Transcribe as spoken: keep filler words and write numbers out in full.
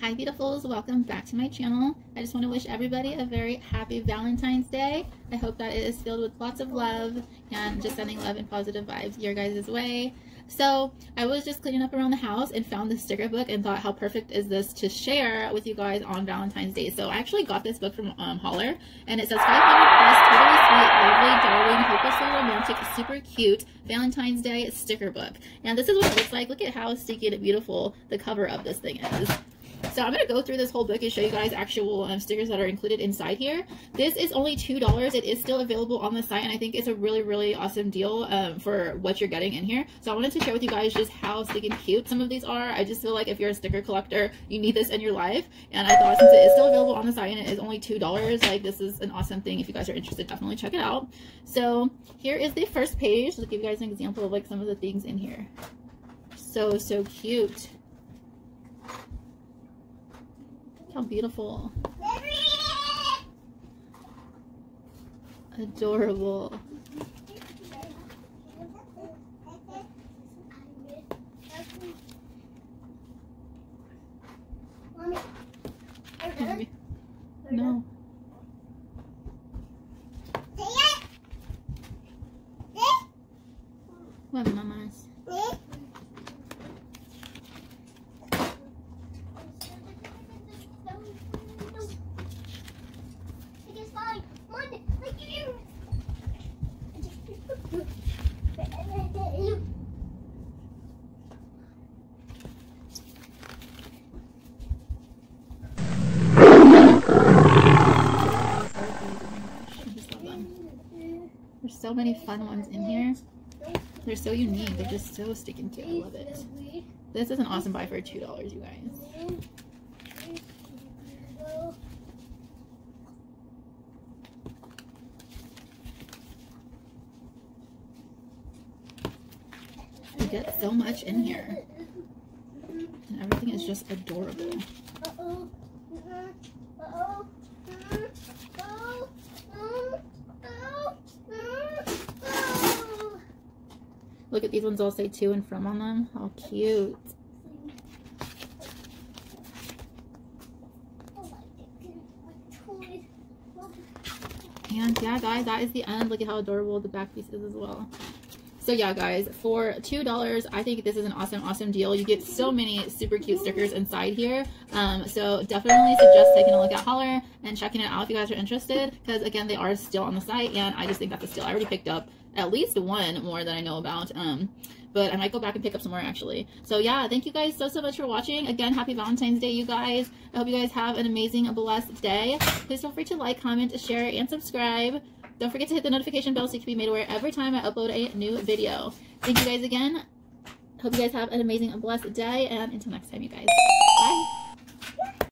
Hi beautifuls, welcome back to my channel. I just want to wish everybody a very happy Valentine's Day. I hope that it is filled with lots of love and just sending love and positive vibes your guys' way. So I was just cleaning up around the house and found this sticker book and thought, how perfect is this to share with you guys on Valentine's Day? So I actually got this book from um, Hollar, and it says five hundred plus, totally sweet, lovely, darling, hopelessly romantic, super cute Valentine's Day sticker book. Now this is what it looks like. Look at how sticky and beautiful the cover of this thing is. So I'm going to go through this whole book and show you guys actual um, stickers that are included inside here. This is only two dollars. It is still available on the site, and I think it's a really, really awesome deal um, for what you're getting in here. So I wanted to share with you guys just how stinking cute some of these are. I just feel like if you're a sticker collector, you need this in your life. And I thought, since it is still available on the site and it is only two dollars, like, this is an awesome thing. If you guys are interested, definitely check it out. So here is the first page. I'll give you guys an example of like some of the things in here. So, so cute. How beautiful. Adorable. No. What, mamas? There's so many fun ones in here. They're so unique. They're just so sticking to. I love it. This is an awesome buy for two dollars, you guys. You get so much in here. And everything is just adorable. Uh-oh. Uh-oh. Uh-oh. Look at these ones, all say to and from on them. How cute. And yeah, guys, that is the end. Look at how adorable the back piece is as well. So yeah, guys, for two dollars, I think this is an awesome, awesome deal. You get so many super cute stickers inside here. Um, so definitely suggest taking a look at Hollar and checking it out if you guys are interested. Because again, they are still on the site, and I just think that's a steal. I already picked up at least one more that I know about, um, but I might go back and pick up some more actually. So yeah, thank you guys so, so much for watching. Again, happy Valentine's Day, you guys. I hope you guys have an amazing, blessed day. Please feel free to like, comment, share, and subscribe. Don't forget to hit the notification bell so you can be made aware every time I upload a new video. Thank you guys again. Hope you guys have an amazing, blessed day, and until next time, you guys. Bye.